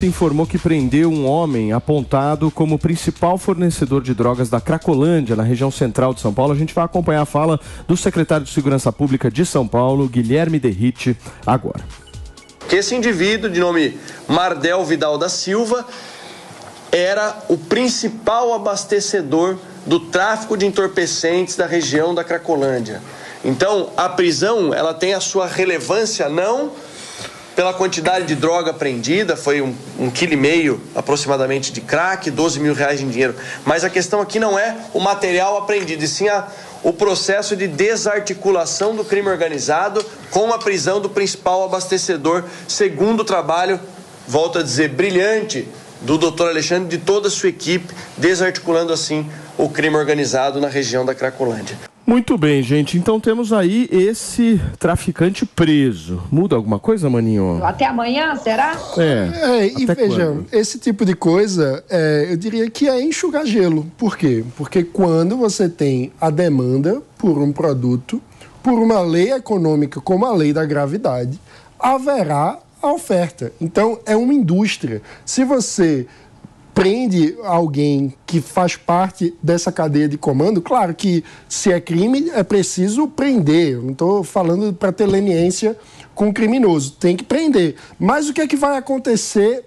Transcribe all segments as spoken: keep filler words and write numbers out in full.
Informou que prendeu um homem apontado como principal fornecedor de drogas da Cracolândia, na região central de São Paulo. A gente vai acompanhar a fala do secretário de Segurança Pública de São Paulo, Guilherme Derrite, agora. Que esse indivíduo, de nome Mardel Vidal da Silva, era o principal abastecedor do tráfico de entorpecentes da região da Cracolândia. Então, a prisão, ela tem a sua relevância, não pela quantidade de droga apreendida, foi um, um quilo e meio aproximadamente de crack, doze mil reais em dinheiro. Mas a questão aqui não é o material apreendido, e sim a, o processo de desarticulação do crime organizado com a prisão do principal abastecedor, segundo o trabalho, volto a dizer, brilhante, do doutor Alexandre e de toda a sua equipe, desarticulando assim o crime organizado na região da Cracolândia. Muito bem, gente. Então temos aí esse traficante preso. Muda alguma coisa, Maninho? Até amanhã, será? É. é e veja, esse tipo de coisa, é, eu diria que é enxugar gelo. Por quê? Porque quando você tem a demanda por um produto, por uma lei econômica como a lei da gravidade, haverá a oferta. Então, é uma indústria. Se você prende alguém que faz parte dessa cadeia de comando, claro que se é crime, é preciso prender. Eu não estou falando para ter leniência com o criminoso. Tem que prender. Mas o que é que vai acontecer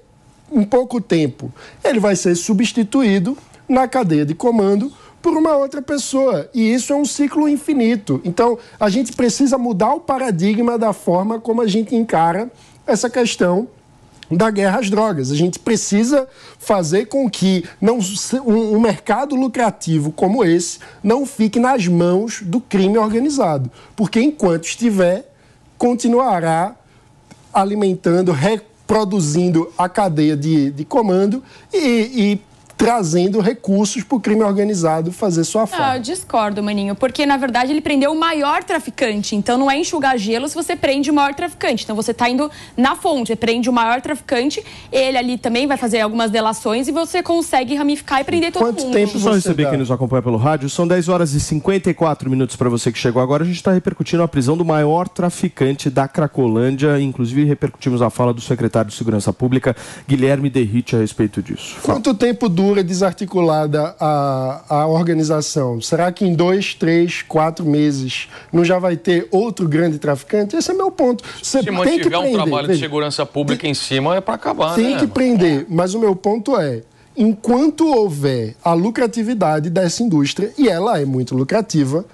em pouco tempo? Ele vai ser substituído na cadeia de comando por uma outra pessoa. E isso é um ciclo infinito. Então, a gente precisa mudar o paradigma da forma como a gente encara essa questão da guerra às drogas. A gente precisa fazer com que não, um, um mercado lucrativo como esse não fique nas mãos do crime organizado, porque enquanto estiver, continuará alimentando, reproduzindo a cadeia de, de comando e, e trazendo recursos para o crime organizado fazer sua forma. Ah, eu discordo, Maninho, porque na verdade ele prendeu o maior traficante, então não é enxugar gelo se você prende o maior traficante, então você está indo na fonte, você prende o maior traficante, ele ali também vai fazer algumas delações e você consegue ramificar e prender todo Quanto mundo. Quanto tempo só receber dá? Quem nos acompanha pelo rádio, são dez horas e cinquenta e quatro minutos para você que chegou agora, a gente está repercutindo a prisão do maior traficante da Cracolândia, inclusive repercutimos a fala do secretário de Segurança Pública, Guilherme Derrite, a respeito disso. Fala. Quanto tempo dura desarticulada a, a organização? Será que em dois, três, quatro meses não já vai ter outro grande traficante? Esse é meu ponto. Você Se tem mantiver que prender, um trabalho veja, de segurança pública tem, em cima é para acabar, tem né? Tem que prender, mas o meu ponto é, enquanto houver a lucratividade dessa indústria, e ela é muito lucrativa,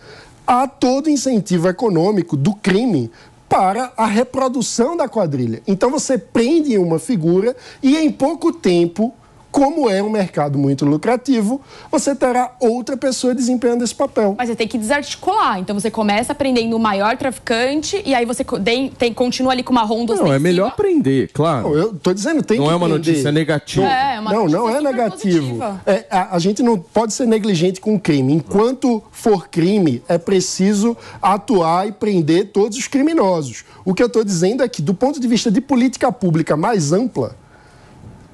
há todo incentivo econômico do crime para a reprodução da quadrilha. Então você prende uma figura e em pouco tempo, como é um mercado muito lucrativo, você terá outra pessoa desempenhando esse papel. Mas você tem que desarticular. Então você começa prendendo o maior traficante e aí você tem, tem, continua ali com uma ronda. Não, é melhor prender, claro. Não, eu tô dizendo, tem não que Não é uma prender. Notícia negativa. É, uma não, notícia não é negativo. É, a, a gente não pode ser negligente com o crime. Enquanto for crime, é preciso atuar e prender todos os criminosos. O que eu tô dizendo é que, do ponto de vista de política pública mais ampla,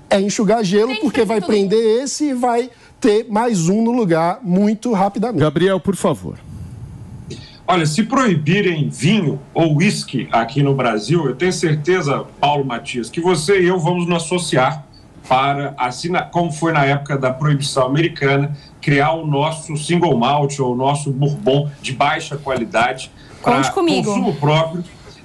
é enxugar gelo, porque vai prender esse e vai ter mais um no lugar muito rapidamente. Gabriel, por favor. Olha, se proibirem vinho ou uísque aqui no Brasil, eu tenho certeza, Paulo Matias, que você e eu vamos nos associar para, assim como foi na época da proibição americana, criar o nosso single malt ou o nosso bourbon de baixa qualidade para consumo próprio.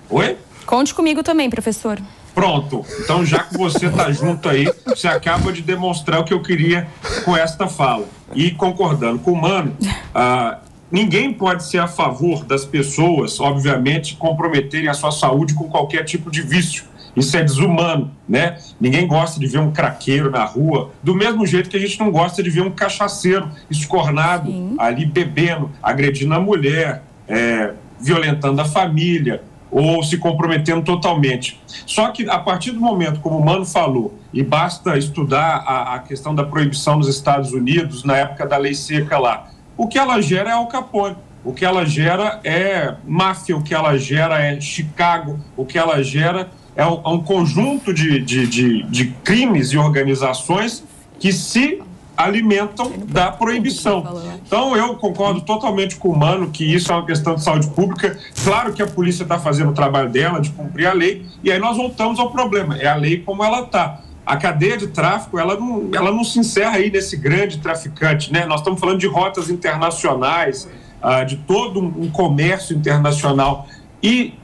Oi? Conte comigo também, professor. Pronto, então já que você está junto aí, você acaba de demonstrar o que eu queria com esta fala. E concordando com o Mano, ah, ninguém pode ser a favor das pessoas, obviamente, comprometerem a sua saúde com qualquer tipo de vício. Isso é desumano, né? Ninguém gosta de ver um craqueiro na rua, do mesmo jeito que a gente não gosta de ver um cachaceiro escornado, Sim. ali bebendo, agredindo a mulher, é, violentando a família, ou se comprometendo totalmente. Só que a partir do momento, como o Mano falou, e basta estudar a, a questão da proibição nos Estados Unidos, na época da lei seca lá, o que ela gera é Al Capone, o que ela gera é máfia, o que ela gera é Chicago, o que ela gera é um, é um conjunto de, de, de, de crimes e organizações que se alimentam da proibição. Então, eu concordo totalmente com o Mano que isso é uma questão de saúde pública. Claro que a polícia está fazendo o trabalho dela de cumprir a lei, e aí nós voltamos ao problema. É a lei como ela está. a cadeia de tráfico, ela não, ela não se encerra aí nesse grande traficante, né? Nós estamos falando de rotas internacionais, ah, de todo um comércio internacional. E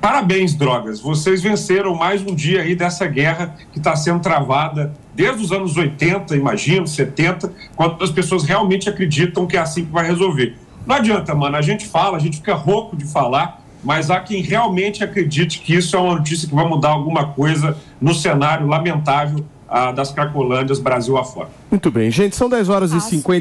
parabéns, drogas, vocês venceram mais um dia aí dessa guerra que está sendo travada desde os anos oitenta, imagino, setenta, quando as pessoas realmente acreditam que é assim que vai resolver. Não adianta, mano, a gente fala, a gente fica rouco de falar, mas há quem realmente acredite que isso é uma notícia que vai mudar alguma coisa no cenário lamentável ah, das Cracolândias Brasil afora. Muito bem, gente, são dez horas e cinquenta.